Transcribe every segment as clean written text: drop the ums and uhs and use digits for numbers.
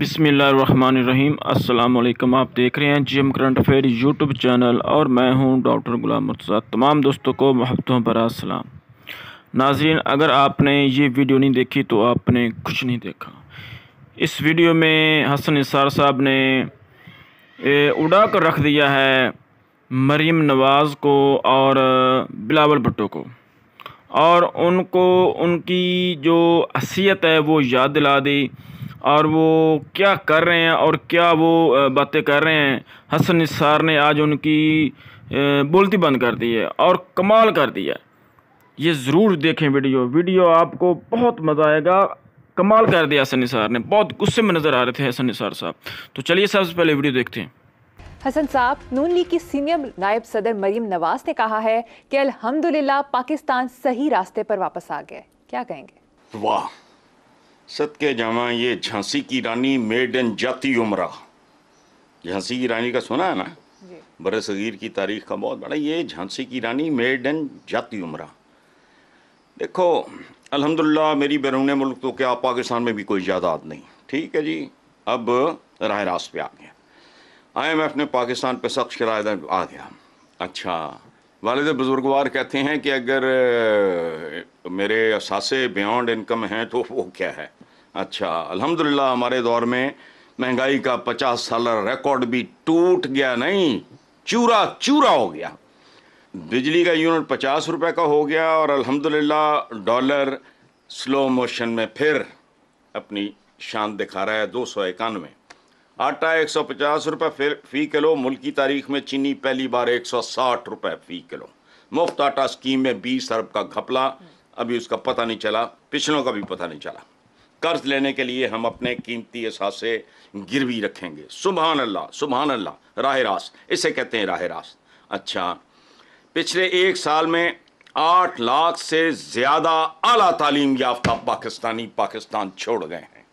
बिस्मिल्लाहिर्रहमानिर्रहीम। अस्सलाम वालेकुम। आप देख रहे हैं GM current affair YouTube channel और मैं हूं डॉक्टर गुलाम मुर्तज़ा। तमाम दोस्तों को मोहब्बतों भरा सलाम। नाज़रीन, अगर आपने ये वीडियो नहीं देखी तो आपने कुछ नहीं देखा। इस वीडियो में हसन निसार साहब ने उड़ा कर रख दिया है मरीम नवाज़ को और बिलावल भट्टो को, और उनको उनकी जो हसीयत है वो याद दिला दी और वो क्या कर रहे हैं और क्या वो बातें कर रहे हैं। हसन निसार ने आज उनकी बोलती बंद कर दी है और कमाल कर दिया। ये ज़रूर देखें वीडियो, आपको बहुत मज़ा आएगा। कमाल कर दिया हसन निसार ने, बहुत गुस्से में नज़र आ रहे थे हसन निसार साहब। तो चलिए सबसे पहले वीडियो देखते हैं। हसन साहब, नून लीग की सीनियर नायब सदर मरीम नवाज़ ने कहा है कि अल्हम्दुलिल्लाह पाकिस्तान सही रास्ते पर वापस आ गया। क्या कहेंगे? वाह सदके जामा, ये झांसी की रानी मेड इन जाती उमरा। झांसी की रानी का सुना है ना, बड़े सगीर की तारीख का बहुत बड़ा। ये झांसी की रानी मेड इन जाती उमरा। देखो अल्हम्दुलिल्लाह मेरी बैरून मुल्क तो क्या पाकिस्तान में भी कोई ज़्यादात नहीं। ठीक है जी, अब राह रास्त पे आ गया। IMF ने पाकिस्तान पे सख्त शरायद आ गया। अच्छा, वालिद बुजुर्गवार कहते हैं कि अगर मेरे असासे बियॉन्ड इनकम हैं तो वो क्या है। अच्छा, अल्हम्दुलिल्लाह हमारे दौर में महंगाई का 50 साल रिकॉर्ड भी टूट गया, नहीं चूरा चूरा हो गया। बिजली का यूनिट 50 रुपए का हो गया और अल्हम्दुलिल्लाह डॉलर स्लो मोशन में फिर अपनी शान दिखा रहा है 291। आटा 150 रुपये फ़ी किलो। मुल्क की तारीख में चीनी पहली बार 160 रुपये फ़ी किलो। मुफ्त आटा स्कीम में 20 अरब का घपला, अभी उसका पता नहीं चला, पिछलों का भी पता नहीं चला। कर्ज लेने के लिए हम अपने कीमती असासे गिरवी रखेंगे। सुभान अल्लाह सुभान अल्लाह, राह रास्त, इसे कहते हैं राह रास्त। अच्छा, पिछले एक साल में 8 लाख से ज़्यादा आला तालीम याफ्ता पाकिस्तानी पाकिस्तान छोड़ गए हैं।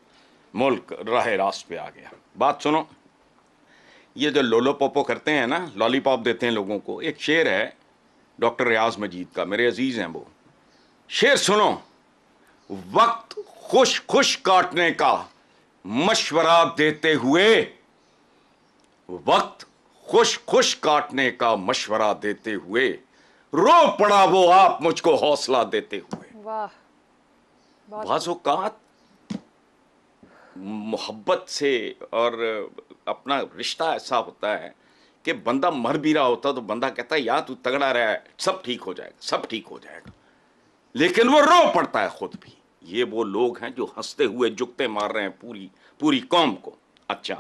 मुल्क राह रास्त पे आ गया। बात सुनो, ये जो लोलो पोपो करते हैं ना, लॉलीपॉप देते हैं लोगों को। एक शेर है डॉक्टर रियाज़ मजीद का, मेरे अजीज़ हैं वो। शेर सुनो, वक्त खुश खुश काटने का मशवरा देते हुए, वक्त खुश खुश काटने का मशवरा देते हुए रो पड़ा वो आप मुझको हौसला देते हुए। वाह, बाज़ौक़ात मोहब्बत से और अपना रिश्ता ऐसा होता है कि बंदा मर भी रहा होता तो बंदा कहता है यार तू तगड़ा रहा है, सब ठीक हो जाएगा, सब ठीक हो जाएगा, लेकिन वो रो पड़ता है खुद भी। ये वो लोग हैं जो हंसते हुए जुगते मार रहे हैं पूरी पूरी कौम को। अच्छा,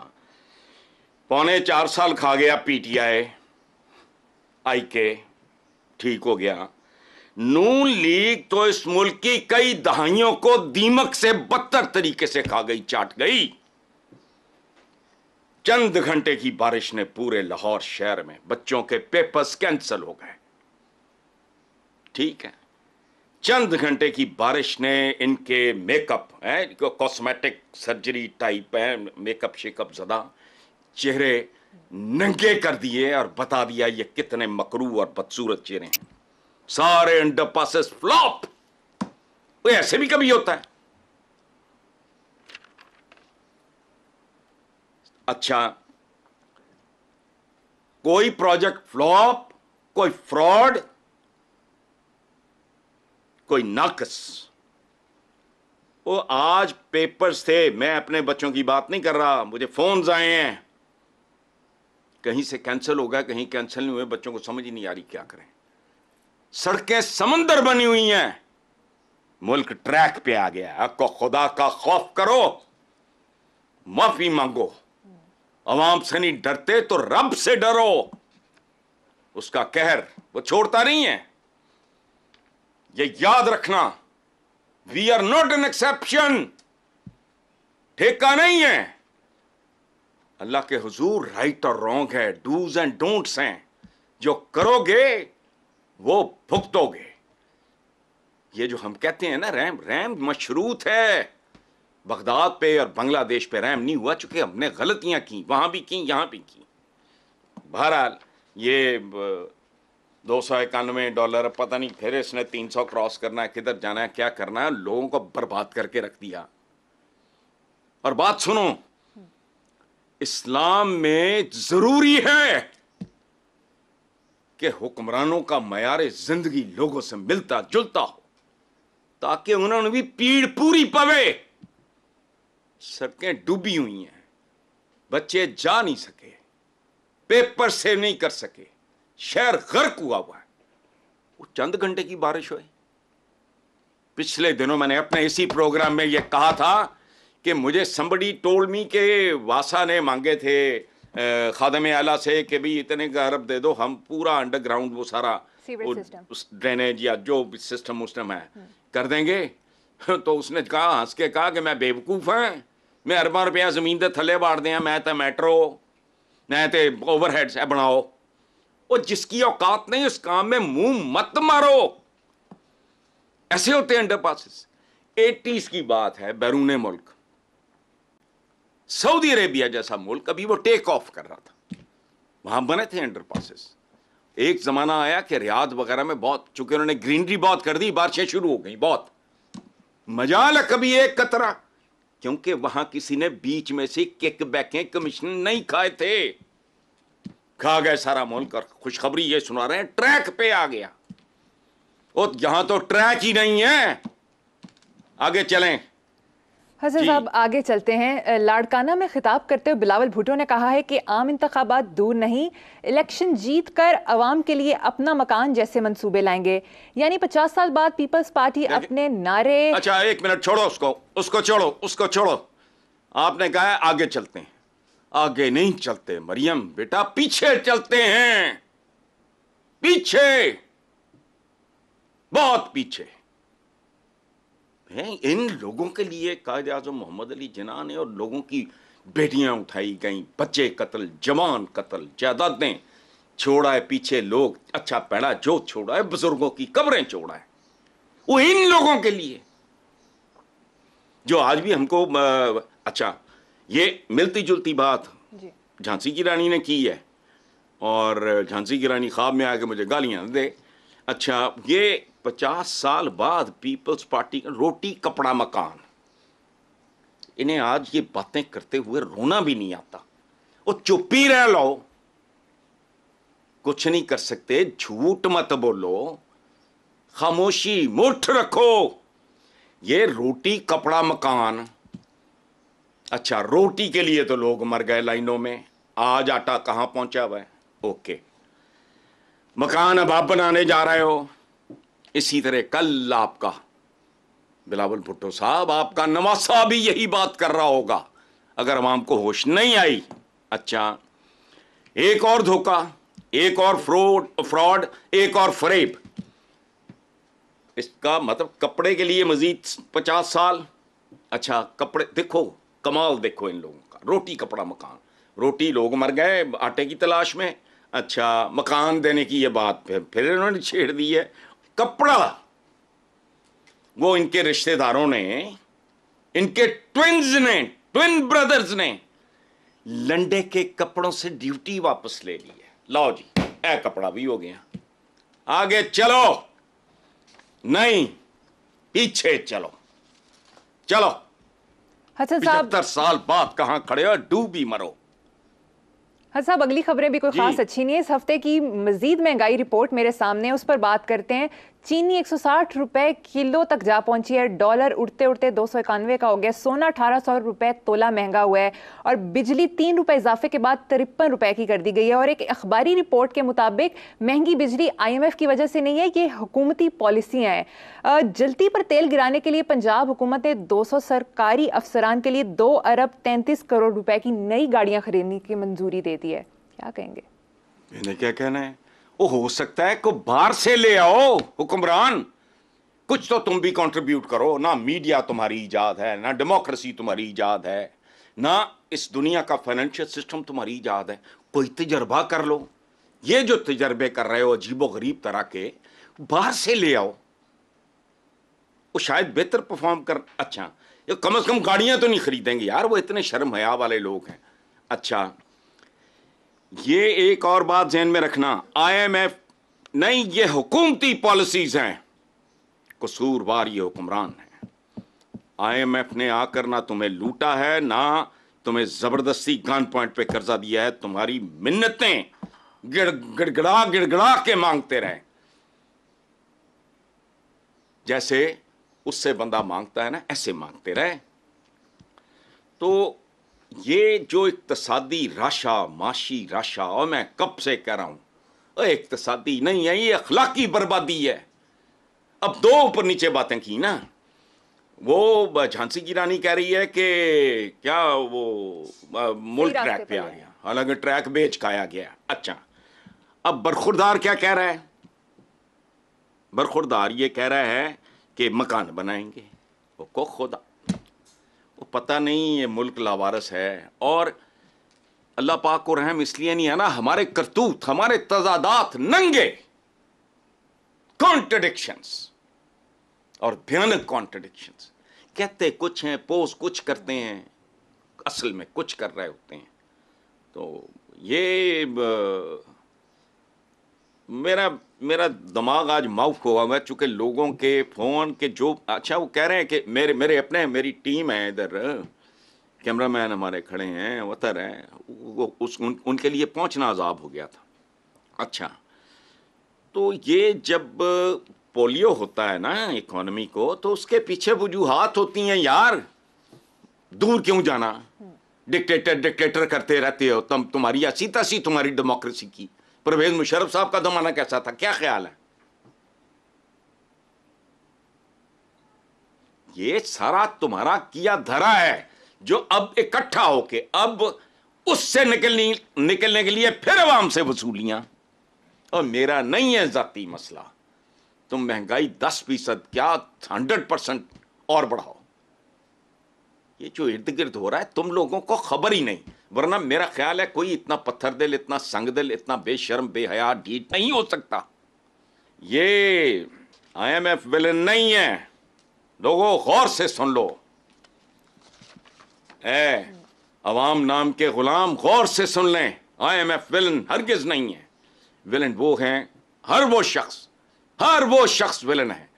4.25 साल खा गया PTI IK, ठीक हो गया। नून लीग तो इस मुल्क की कई दहाइयों को दीमक से बदतर तरीके से खा गई, चाट गई। चंद घंटे की बारिश ने पूरे लाहौर शहर में बच्चों के पेपर्स कैंसिल हो गए। ठीक है, चंद घंटे की बारिश ने इनके मेकअप है, कॉस्मेटिक सर्जरी टाइप है, मेकअप शेकअप ज़्यादा, चेहरे नंगे कर दिए और बता दिया ये कितने मकरू और बदसूरत चेहरे हैं। सारे अंडर पासेस फ्लॉप। वो ऐसे भी कभी होता है? अच्छा, कोई प्रोजेक्ट फ्लॉप, कोई फ्रॉड, कोई नाकस। वो आज पेपर्स थे, मैं अपने बच्चों की बात नहीं कर रहा, मुझे फोन्स आए हैं कहीं से कैंसिल हो गया, कहीं कैंसिल नहीं हुए, बच्चों को समझ ही नहीं आ रही क्या करें। सड़कें समंदर बनी हुई हैं, मुल्क ट्रैक पे आ गया। आपको खुदा का खौफ करो, माफी मांगो, आवाम से नहीं डरते तो रब से डरो। उसका कहर वो छोड़ता नहीं है, ये याद रखना। We are not an exception, ठेका नहीं है। अल्लाह के हुजूर राइट और रॉन्ग है, डूज एंड डोंट्स हैं, जो करोगे वो भुगतोगे। ये जो हम कहते हैं ना रैम, रैम मशरूत है। बगदाद पे और बांग्लादेश पे रैम नहीं हुआ चूंकि हमने गलतियां की, वहां भी की यहां भी की। बहरहाल ये $291, पता नहीं फिर इसने 300 क्रॉस करना है, किधर जाना है, क्या करना है, लोगों को बर्बाद करके रख दिया। और बात सुनो, इस्लाम में जरूरी है कि हुक्मरानों का मयार जिंदगी लोगों से मिलता जुलता हो ताकि उन्होंने भी पीड़ पूरी पवे। सड़कें डूबी हुई हैं, बच्चे जा नहीं सके, पेपर सेव नहीं कर सके, शहर गर्क हुआ हुआ है। वो चंद घंटे की बारिश हुई। पिछले दिनों मैंने अपने इसी प्रोग्राम में यह कहा था कि मुझे somebody told me के वासा ने मांगे थे खादम आला से कि भाई इतने का अरब दे दो, हम पूरा अंडरग्राउंड वो सारा उस ड्रेनेज या जो सिस्टम उस्टम है कर देंगे। तो उसने कहा, हंस के कहा कि मैं बेवकूफ़ हैं, मैं अरबा रुपया जमीन के थले बाड़ दें, मैं तो मैट्रो मैं तो ओवरहेड्स है बनाओ। और जिसकी औकात नहीं उस काम में मुंह मत मारो। ऐसे होते हैं अंडर पासिस। 80s की बात है, बैरून मुल्क सऊदी अरेबिया जैसा मुल्क अभी वो टेक ऑफ कर रहा था, वहां बने थे अंडर पासिस। एक जमाना आया कि रियाद वगैरह में बहुत, चूंकि उन्होंने ग्रीनरी बहुत कर दी, बारिशें शुरू हो गई बहुत, मजाल कभी एक कतरा, क्योंकि वहां किसी ने बीच में से किक बैकें कमीशन नहीं खाए थे। खा गए सारा मुल्क। और खुशखबरी ये सुना रहे हैं, ट्रैक पे आ गया। और यहां तो ट्रैक ही नहीं है। आगे चलें हसन साहब, आगे चलते हैं। लाड़काना में खिताब करते हुए बिलावल भट्टो ने कहा है कि आम इंतखाबात दूर नहीं, इलेक्शन जीत कर अवाम के लिए अपना मकान जैसे मंसूबे लाएंगे। यानी 50 साल बाद पीपल्स पार्टी अपने नारे। अच्छा एक मिनट, छोड़ो उसको छोड़ो। आपने कहा है आगे चलते हैं, आगे नहीं चलते मरियम बेटा, पीछे चलते हैं, पीछे, बहुत पीछे हैं। इन लोगों के लिए कायदे आज़म मोहम्मद अली जिन्ना ने और लोगों की बेटियां उठाई गईं, बच्चे कत्ल, जवान कत्ल, जायदादें छोड़ा है पीछे, लोग अच्छा पैड़ा जो छोड़ा है, बुजुर्गों की कब्रें छोड़ा है, वो इन लोगों के लिए जो आज भी हमको अच्छा ये मिलती जुलती बात झांसी की रानी ने की है। और झांसी की रानी ख्वाब में आके मुझे गालियां दे। अच्छा ये 50 साल बाद पीपल्स पार्टी का रोटी कपड़ा मकान, इन्हें आज ये बातें करते हुए रोना भी नहीं आता। वो चुप ही रह लो, कुछ नहीं कर सकते, झूठ मत बोलो, खामोशी मुठ रखो। ये रोटी कपड़ा मकान, अच्छा रोटी के लिए तो लोग मर गए लाइनों में, आज आटा कहाँ पहुंचा हुआ है। ओके, मकान अब आप बनाने जा रहे हो। इसी तरह कल आपका बिलावल भट्टो साहब, आपका नवासा भी यही बात कर रहा होगा अगर आवाम को होश नहीं आई। अच्छा एक और धोखा, एक और फ्रॉड, एक और फरेब। इसका मतलब कपड़े के लिए मजीद 50 साल। अच्छा कपड़े देखो, कमाल देखो इन लोगों का, रोटी कपड़ा मकान। रोटी लोग मर गए आटे की तलाश में, अच्छा मकान देने की ये बात फिर इन्होंने छेड़ दी है। कपड़ा वो इनके रिश्तेदारों ने, इनके ट्विन्स ने, ट्विन ब्रदर्स ने लंडे के कपड़ों से ड्यूटी वापस ले ली है। लाओ जी ए कपड़ा भी हो गया। आगे चलो नहीं, पीछे चलो। चलो हसन साहब 75 साल बाद कहां खड़े हो, डूबी मरो। हसन साहब अगली खबरें भी कोई खास अच्छी नहीं है। इस हफ्ते की मजीद महंगाई रिपोर्ट मेरे सामने, उस पर बात करते हैं। चीनी 160 रुपए किलो तक जा पहुंची है, डॉलर उड़ते उड़ते 291 का हो गया, सोना 1800 रुपए तोला महंगा हुआ है, और बिजली 3 रुपए इजाफे के बाद 53 रुपए की कर दी गई है। और एक अखबारी रिपोर्ट के मुताबिक महंगी बिजली IMF की वजह से नहीं है, ये हुकूमती पॉलिसियाँ हैं। जल्दी पर तेल गिराने के लिए पंजाब हुकूमत ने 200 सरकारी अफसरान के लिए 2 अरब 33 करोड़ रुपए की नई गाड़ियाँ खरीदने की मंजूरी दे दी है। क्या कहेंगे, मैंने क्या कहना है? हो सकता है को बाहर से ले आओ हुक्मरान, कुछ तो तुम भी कंट्रीब्यूट करो ना। मीडिया तुम्हारी ईजाद है, ना डेमोक्रेसी तुम्हारी ईजाद है, ना इस दुनिया का फाइनेंशियल सिस्टम तुम्हारी ईजाद है। कोई तजर्बा कर लो। ये जो तजर्बे कर रहे हो अजीबो गरीब तरह के, बाहर से ले आओ, वो शायद बेहतर परफॉर्म कर। अच्छा ये कम से कम गाड़ियां तो नहीं खरीदेंगे यार, वो इतने शर्म हया वाले लोग हैं। अच्छा ये एक और बात ध्यान में रखना, IMF नहीं, ये हुकूमती पॉलिसीज हैं, कसूरवार ये हुक्मरान हैं। IMF ने आकर ना तुम्हें लूटा है, ना तुम्हें जबरदस्ती गन पॉइंट पे कर्जा दिया है, तुम्हारी मिन्नतें गिड़गिड़ा के मांगते रहे, जैसे उससे बंदा मांगता है ना, ऐसे मांगते रहे। तो ये जो इक्तसादी राशा, माशी राशा, और मैं कब से कह रहा हूं इक्तसादी नहीं है, ये अखलाकी बर्बादी है। अब दो ऊपर नीचे बातें की ना, वो झांसी की रानी कह रही है कि क्या वो मुल्क ट्रैक पे आ गया, हालांकि ट्रैक बेच खाया गया। अच्छा, अब बरखुरदार क्या कह रहा है? बरखुरदार ये कह रहा है कि मकान बनाएंगे। वो को खुदा, वो पता नहीं ये मुल्क लावारस है, और अल्लाह पाक को रहम इसलिए नहीं है ना, हमारे करतूत, हमारे तजादात, नंगे कॉन्ट्रडिक्शंस और भयानक कॉन्ट्रडिक्शंस। कहते कुछ हैं, पोज कुछ करते हैं, असल में कुछ कर रहे होते हैं। तो ये मेरा दिमाग आज माउफ हुआ हुआ, चूँकि लोगों के फ़ोन के जो, अच्छा वो कह रहे हैं कि मेरे अपने, मेरी टीम है इधर, कैमरामैन हमारे खड़े हैं, वतर हैं, वो उनके लिए पहुँचना अजाब हो गया था। अच्छा, तो ये जब पोलियो होता है ना इकोनॉमी को, तो उसके पीछे वजूहात होती हैं यार, दूर क्यों जाना, डिक्टेटर करते रहते हो तुम्हारी ऐसी तैसी तुम्हारी डेमोक्रेसी की। परवेज मुशर्रफ साहब का जमाना कैसा था, क्या ख्याल है? ये सारा तुम्हारा किया धरा है, जो अब इकट्ठा होके, अब उससे निकलने के लिए फिर आवाम से वसूलियां। और मेरा नहीं है जाती मसला, तुम महंगाई 10% क्या 100% और बढ़ाओ, ये जो इर्द गिर्द हो रहा है तुम लोगों को खबर ही नहीं। वरना मेरा ख्याल है कोई इतना पत्थर दिल, इतना संग दिल, इतना बेशर्म बेहया ढीठ नहीं हो सकता। ये IMF विलन नहीं है, लोगों गौर से सुन लो, अवाम नाम के गुलाम गौर से सुन लें, IMF विलन हरगिज नहीं है। विलन वो हैं, हर वो शख्स विलन है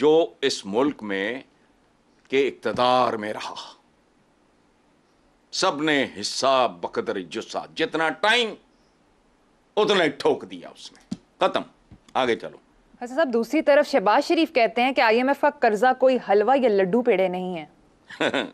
जो इस मुल्क में के इक्तदार में रहा। सब ने हिस्सा बकदर जुस्सा, जितना टाइम उतना ही ठोक दिया उसने, खत्म, आगे चलो। हसन साहब, दूसरी तरफ शहबाज़ शरीफ कहते हैं कि IMF का कर्जा कोई हलवा या लड्डू पेड़े नहीं है।